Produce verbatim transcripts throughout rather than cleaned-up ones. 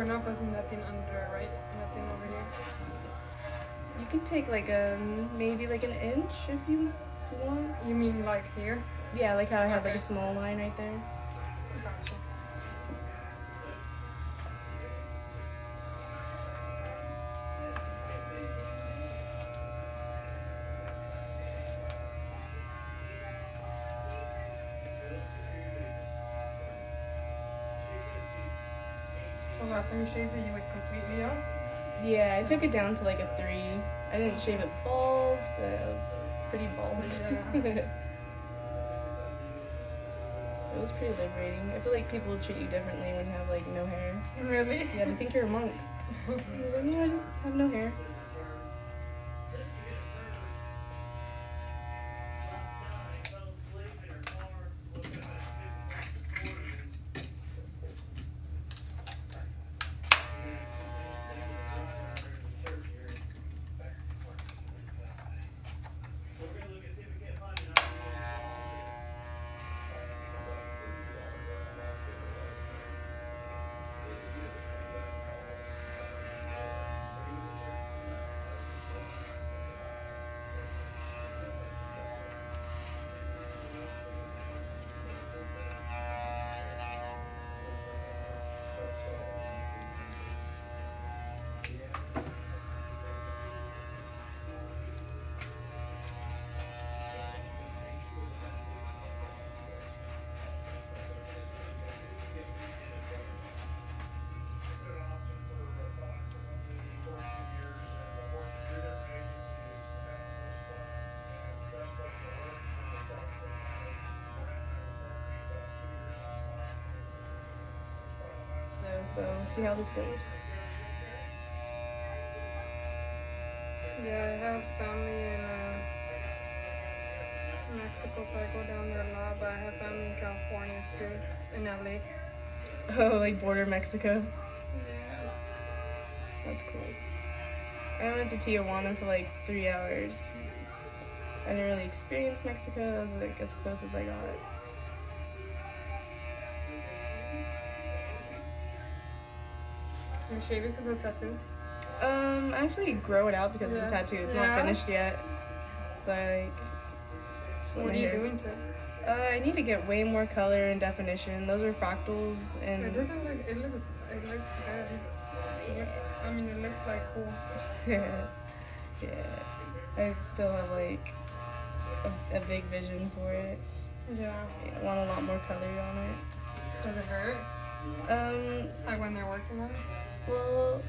we're not buzzing nothing under, right? Nothing over here. You can take like a, maybe like an inch if you want. You mean like here? Yeah, like how I have okay. like a small line right there. Gotcha. So last time you shaved it, you went completely out? Yeah, I took it down to like a three. I didn't shave it bald, but it was pretty bald. Yeah. It was pretty liberating. I feel like people treat you differently when you have like no hair. Really? Yeah, they think you're a monk. I was like, no, I just have no hair. So, see how this goes. Yeah, I have family in uh, Mexico, so I go down there a lot, but I have family in California too, in L A. Oh, like border Mexico? Yeah. That's cool. I went to Tijuana for like three hours. I didn't really experience Mexico, that was like as close as I got. Do you shave it because of the tattoo? Um, I actually grow it out because yeah. of the tattoo. It's yeah. not finished yet. So I like... Just what are you hair. doing to it? Uh, I need to get way more color and definition. Those are fractals and... It doesn't look... It looks... It looks... Uh, it looks I mean, it looks like cool. Yeah. Yeah. I still have like... A, a big vision for it. Yeah. yeah. I want a lot more color on it. Does it hurt? Um... Like when they're working on it? Well,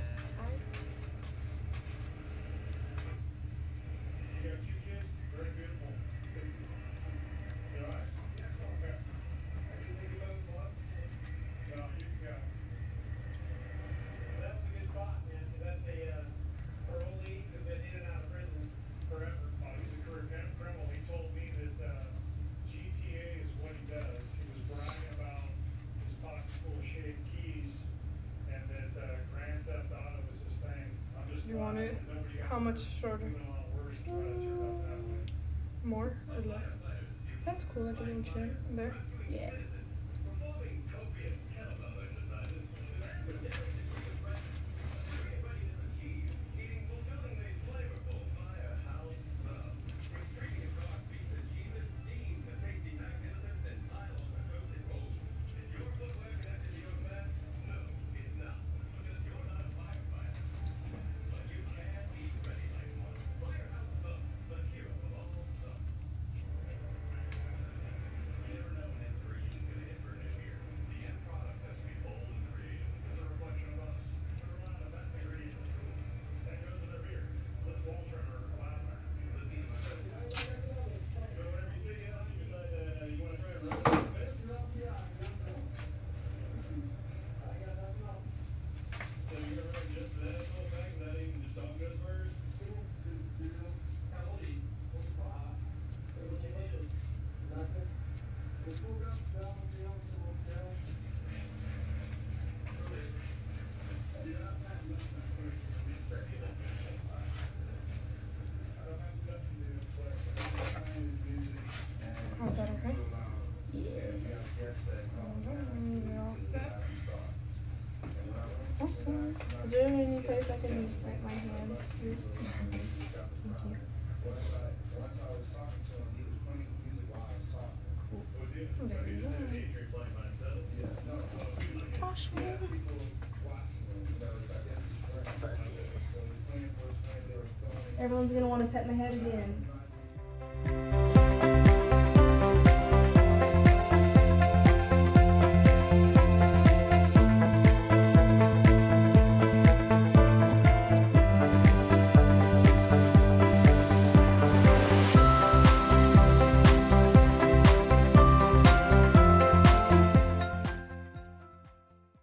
how much shorter? Um, more or less? That's cool, I didn't check. There? Yeah. Is that okay? Yeah. All right, all set. Oops. this one? Is there any place I can write my hands through? Thank you. Cool. There you go. Gosh, man. Everyone's gonna want to pet my head again.